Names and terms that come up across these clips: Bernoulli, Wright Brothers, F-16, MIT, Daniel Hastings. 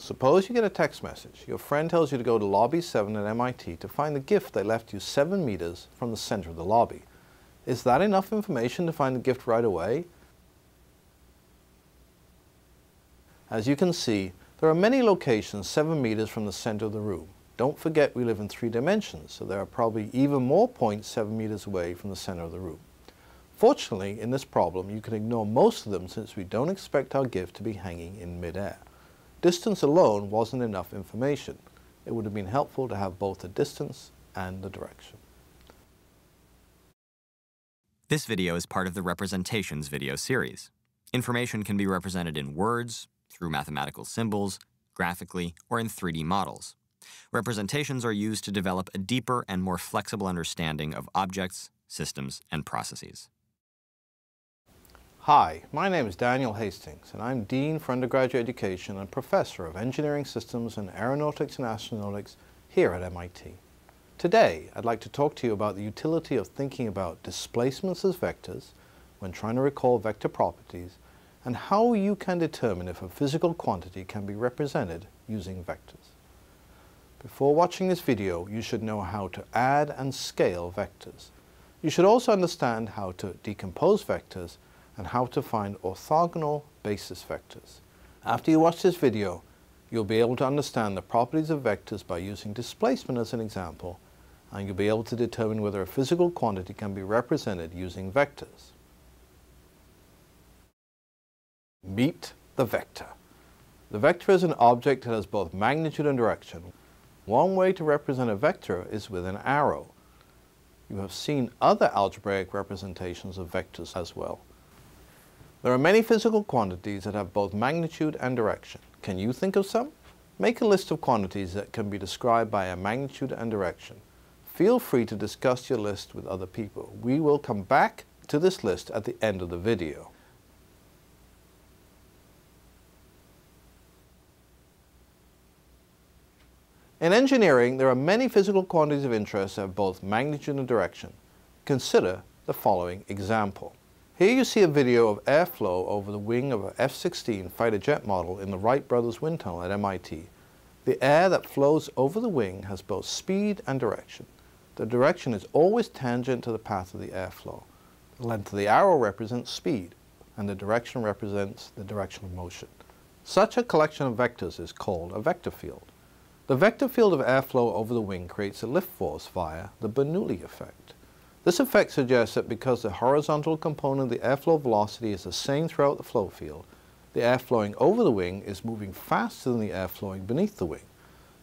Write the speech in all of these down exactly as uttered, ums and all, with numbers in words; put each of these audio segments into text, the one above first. Suppose you get a text message. Your friend tells you to go to lobby seven at M I T to find the gift they left you seven meters from the center of the lobby. Is that enough information to find the gift right away? As you can see, there are many locations seven meters from the center of the room. Don't forget we live in three dimensions, so there are probably even more points seven meters away from the center of the room. Fortunately, in this problem, you can ignore most of them since we don't expect our gift to be hanging in midair. Distance alone wasn't enough information. It would have been helpful to have both the distance and the direction. This video is part of the Representations video series. Information can be represented in words, through mathematical symbols, graphically, or in three D models. Representations are used to develop a deeper and more flexible understanding of objects, systems, and processes. Hi, my name is Daniel Hastings, and I'm Dean for Undergraduate Education and Professor of Engineering Systems and Aeronautics and Astronautics here at M I T. Today, I'd like to talk to you about the utility of thinking about displacements as vectors when trying to recall vector properties, and how you can determine if a physical quantity can be represented using vectors. Before watching this video, you should know how to add and scale vectors. You should also understand how to decompose vectors and how to find orthogonal basis vectors. After you watch this video, you'll be able to understand the properties of vectors by using displacement as an example, and you'll be able to determine whether a physical quantity can be represented using vectors. Meet the vector. The vector is an object that has both magnitude and direction. One way to represent a vector is with an arrow. You have seen other algebraic representations of vectors as well. There are many physical quantities that have both magnitude and direction. Can you think of some? Make a list of quantities that can be described by a magnitude and direction. Feel free to discuss your list with other people. We will come back to this list at the end of the video. In engineering, there are many physical quantities of interest that have both magnitude and direction. Consider the following example. Here you see a video of airflow over the wing of an F sixteen fighter jet model in the Wright Brothers wind tunnel at M I T. The air that flows over the wing has both speed and direction. The direction is always tangent to the path of the airflow. The length of the arrow represents speed, and the direction represents the direction of motion. Such a collection of vectors is called a vector field. The vector field of airflow over the wing creates a lift force via the Bernoulli effect. This effect suggests that because the horizontal component of the airflow velocity is the same throughout the flow field, the air flowing over the wing is moving faster than the air flowing beneath the wing.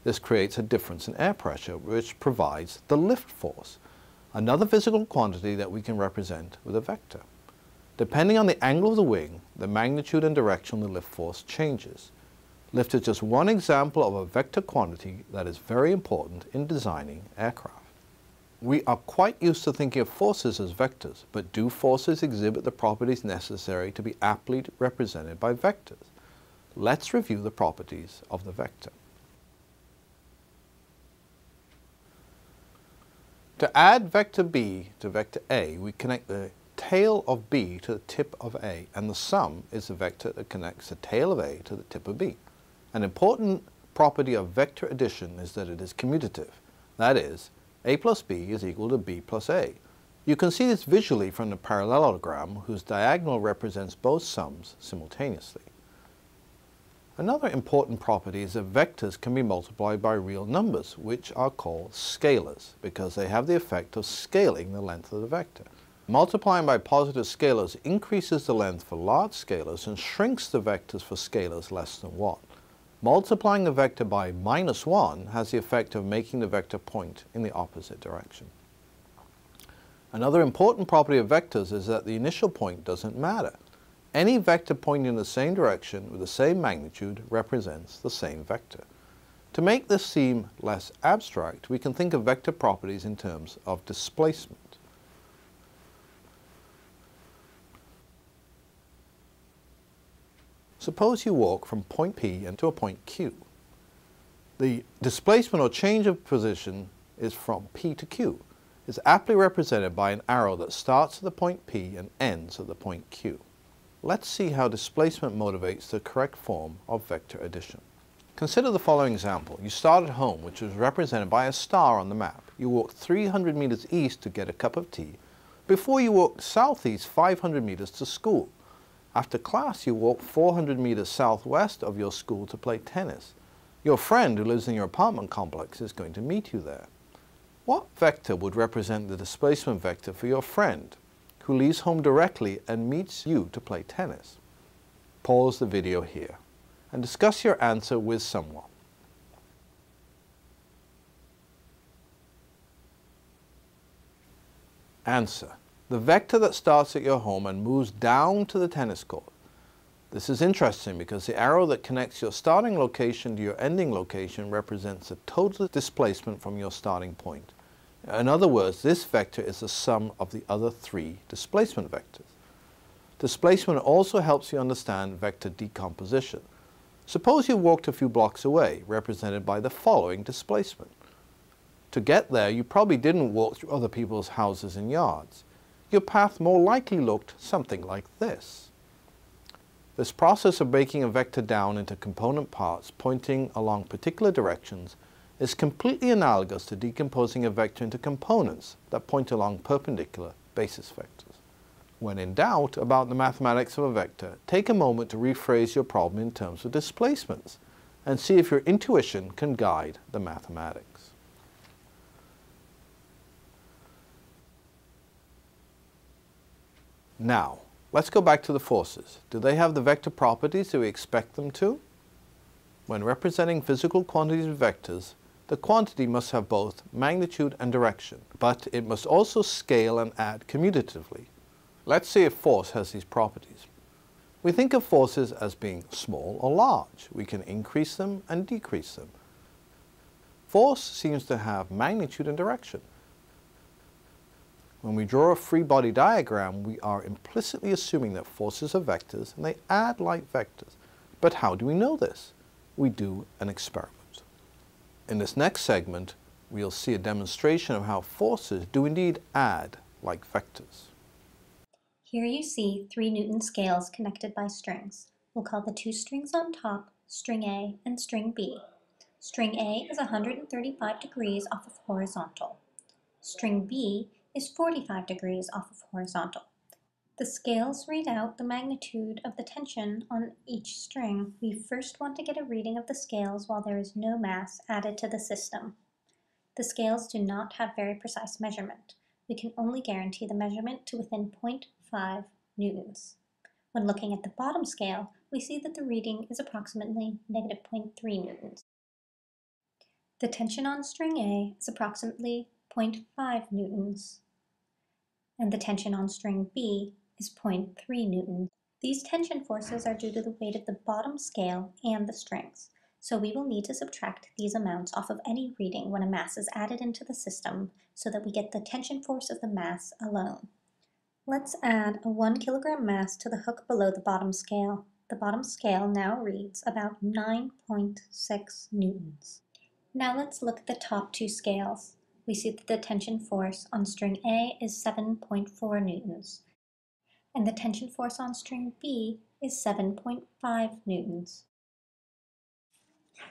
This creates a difference in air pressure, which provides the lift force, another physical quantity that we can represent with a vector. Depending on the angle of the wing, the magnitude and direction of the lift force changes. Lift is just one example of a vector quantity that is very important in designing aircraft. We are quite used to thinking of forces as vectors, but do forces exhibit the properties necessary to be aptly represented by vectors? Let's review the properties of the vector. To add vector B to vector A, we connect the tail of B to the tip of A, and the sum is the vector that connects the tail of A to the tip of B. An important property of vector addition is that it is commutative. That is, A plus B is equal to B plus A. You can see this visually from the parallelogram, whose diagonal represents both sums simultaneously. Another important property is that vectors can be multiplied by real numbers, which are called scalars, because they have the effect of scaling the length of the vector. Multiplying by positive scalars increases the length for large scalars and shrinks the vectors for scalars less than one. Multiplying a vector by minus one has the effect of making the vector point in the opposite direction. Another important property of vectors is that the initial point doesn't matter. Any vector pointing in the same direction with the same magnitude represents the same vector. To make this seem less abstract, we can think of vector properties in terms of displacement. Suppose you walk from point P to a point Q. The displacement or change of position is from P to Q. It's aptly represented by an arrow that starts at the point P and ends at the point Q. Let's see how displacement motivates the correct form of vector addition. Consider the following example. You start at home, which is represented by a star on the map. You walk three hundred meters east to get a cup of tea, before you walk southeast five hundred meters to school. After class, you walk four hundred meters southwest of your school to play tennis. Your friend who lives in your apartment complex is going to meet you there. What vector would represent the displacement vector for your friend, who leaves home directly and meets you to play tennis? Pause the video here and discuss your answer with someone. Answer: the vector that starts at your home and moves down to the tennis court. This is interesting because the arrow that connects your starting location to your ending location represents the total displacement from your starting point. In other words, this vector is the sum of the other three displacement vectors. Displacement also helps you understand vector decomposition. Suppose you walked a few blocks away, represented by the following displacement. To get there, you probably didn't walk through other people's houses and yards. Your path more likely looked something like this. This process of breaking a vector down into component parts pointing along particular directions is completely analogous to decomposing a vector into components that point along perpendicular basis vectors. When in doubt about the mathematics of a vector, take a moment to rephrase your problem in terms of displacements and see if your intuition can guide the mathematics. Now, let's go back to the forces. Do they have the vector properties that we expect them to? When representing physical quantities of vectors, the quantity must have both magnitude and direction, but it must also scale and add commutatively. Let's see if force has these properties. We think of forces as being small or large. We can increase them and decrease them. Force seems to have magnitude and direction. When we draw a free body diagram, we are implicitly assuming that forces are vectors and they add like vectors. But how do we know this? We do an experiment. In this next segment, we'll see a demonstration of how forces do indeed add like vectors. Here you see three Newton scales connected by strings. We'll call the two strings on top string A and string B. String A is one hundred thirty-five degrees off of horizontal. String B is forty-five degrees off of horizontal. The scales read out the magnitude of the tension on each string. We first want to get a reading of the scales while there is no mass added to the system. The scales do not have very precise measurement. We can only guarantee the measurement to within zero point five newtons. When looking at the bottom scale, we see that the reading is approximately negative zero point three newtons. The tension on string A is approximately zero point five newtons. And the tension on string B is zero point three newtons. These tension forces are due to the weight of the bottom scale and the strings, so we will need to subtract these amounts off of any reading when a mass is added into the system so that we get the tension force of the mass alone. Let's add a one kilogram mass to the hook below the bottom scale. The bottom scale now reads about nine point six newtons. Now let's look at the top two scales. We see that the tension force on string A is seven point four newtons, and the tension force on string B is seven point five newtons.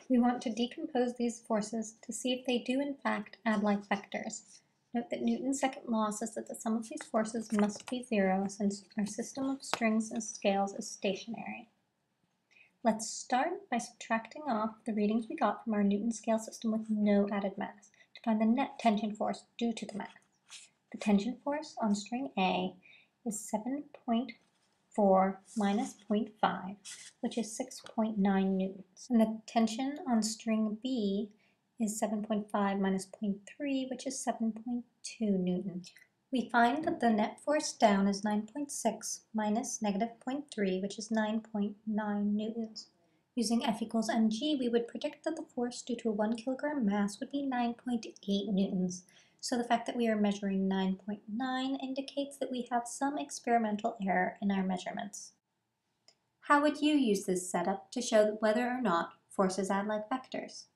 We want to decompose these forces to see if they do in fact add like vectors. Note that Newton's second law says that the sum of these forces must be zero since our system of strings and scales is stationary. Let's start by subtracting off the readings we got from our Newton scale system with no added mass. Find the net tension force due to the mass. The tension force on string A is seven point four minus zero point five, which is six point nine newtons. And the tension on string B is seven point five minus zero point three, which is seven point two newtons. We find that the net force down is nine point six minus negative zero point three, which is nine point nine newtons. Using F equals mg, we would predict that the force due to a one kilogram mass would be nine point eight newtons. So the fact that we are measuring nine point nine indicates that we have some experimental error in our measurements. How would you use this setup to show whether or not forces add like vectors?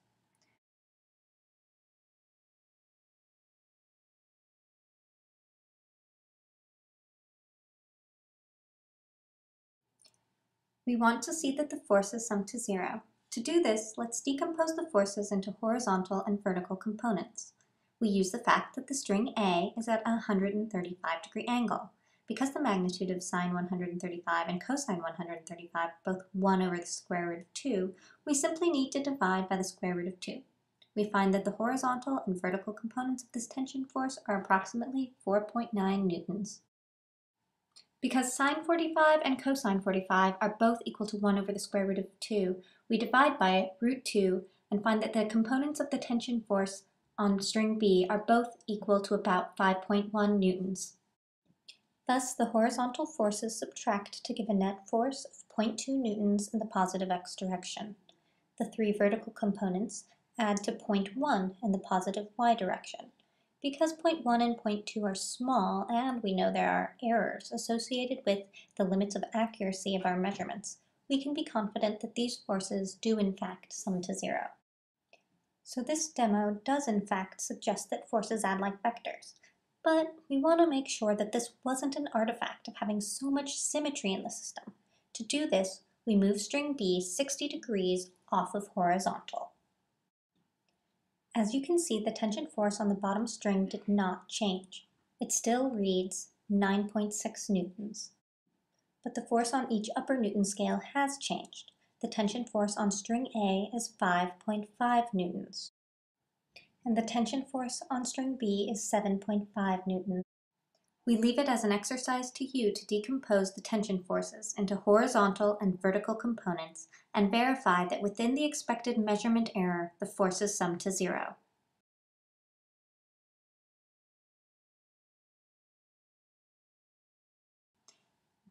We want to see that the forces sum to zero. To do this, let's decompose the forces into horizontal and vertical components. We use the fact that the string A is at a one hundred thirty-five degree angle. Because the magnitude of sine one hundred thirty-five and cosine one hundred thirty-five are both one over the square root of two, we simply need to divide by the square root of two. We find that the horizontal and vertical components of this tension force are approximately four point nine newtons. Because sine forty-five and cosine forty-five are both equal to one over the square root of two, we divide by root two and find that the components of the tension force on string B are both equal to about five point one newtons. Thus, the horizontal forces subtract to give a net force of zero point two newtons in the positive x direction. The three vertical components add to zero point one in the positive y direction. Because zero point one and zero point two are small, and we know there are errors associated with the limits of accuracy of our measurements, we can be confident that these forces do in fact sum to zero. So this demo does in fact suggest that forces add like vectors. But we want to make sure that this wasn't an artifact of having so much symmetry in the system. To do this, we move string B sixty degrees off of horizontal. As you can see, the tension force on the bottom string did not change. It still reads nine point six newtons. But the force on each upper Newton scale has changed. The tension force on string A is five point five newtons. And the tension force on string B is seven point five newtons. We leave it as an exercise to you to decompose the tension forces into horizontal and vertical components and verify that within the expected measurement error, the forces sum to zero.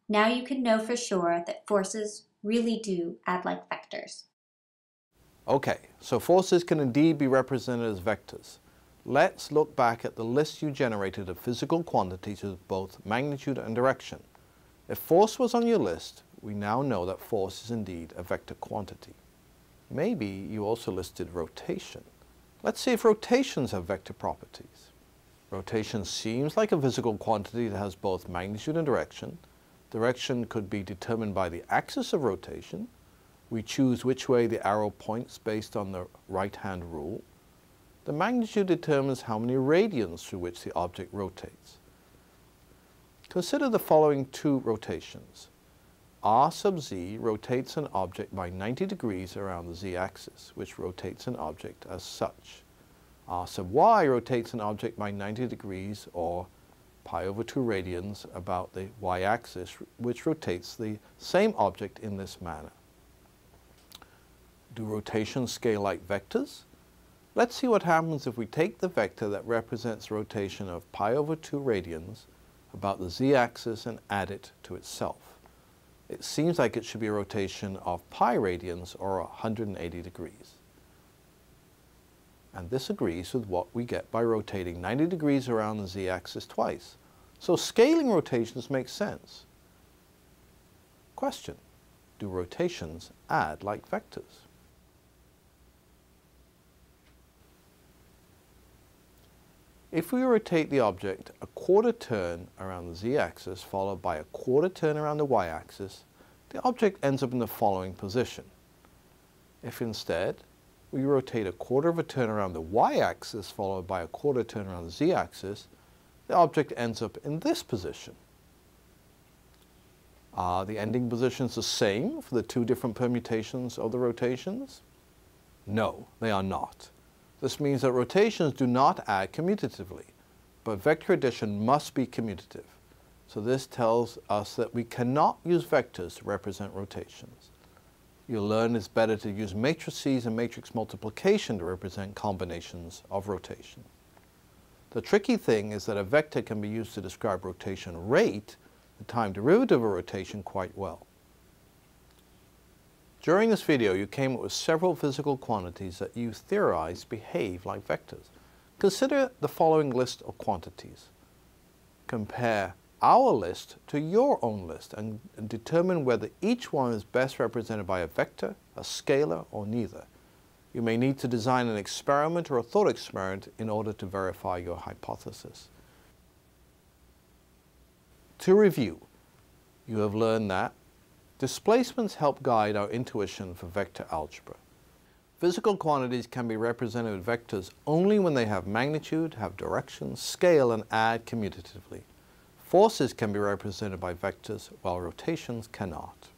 Now you can know for sure that forces really do add like vectors. Okay, so forces can indeed be represented as vectors. Let's look back at the list you generated of physical quantities with both magnitude and direction. If force was on your list, we now know that force is indeed a vector quantity. Maybe you also listed rotation. Let's see if rotations have vector properties. Rotation seems like a physical quantity that has both magnitude and direction. Direction could be determined by the axis of rotation. We choose which way the arrow points based on the right-hand rule. The magnitude determines how many radians through which the object rotates. Consider the following two rotations. R sub z rotates an object by ninety degrees around the z-axis, which rotates an object as such. R sub y rotates an object by ninety degrees, or pi over two radians, about the y-axis, which rotates the same object in this manner. Do rotations scale like vectors? Let's see what happens if we take the vector that represents rotation of pi over two radians about the z-axis and add it to itself. It seems like it should be a rotation of pi radians, or one hundred eighty degrees. And this agrees with what we get by rotating ninety degrees around the z-axis twice. So scaling rotations makes sense. Question: do rotations add like vectors? If we rotate the object a quarter turn around the z-axis followed by a quarter turn around the y-axis, the object ends up in the following position. If instead we rotate a quarter of a turn around the y-axis followed by a quarter turn around the z-axis, the object ends up in this position. Are the ending positions the same for the two different permutations of the rotations? No, they are not. This means that rotations do not add commutatively, but vector addition must be commutative. So this tells us that we cannot use vectors to represent rotations. You'll learn it's better to use matrices and matrix multiplication to represent combinations of rotation. The tricky thing is that a vector can be used to describe rotation rate, the time derivative of rotation, quite well. During this video, you came up with several physical quantities that you theorized behave like vectors. Consider the following list of quantities. Compare our list to your own list and determine whether each one is best represented by a vector, a scalar, or neither. You may need to design an experiment or a thought experiment in order to verify your hypothesis. To review, you have learned that displacements help guide our intuition for vector algebra. Physical quantities can be represented with vectors only when they have magnitude, have direction, scale, and add commutatively. Forces can be represented by vectors, while rotations cannot.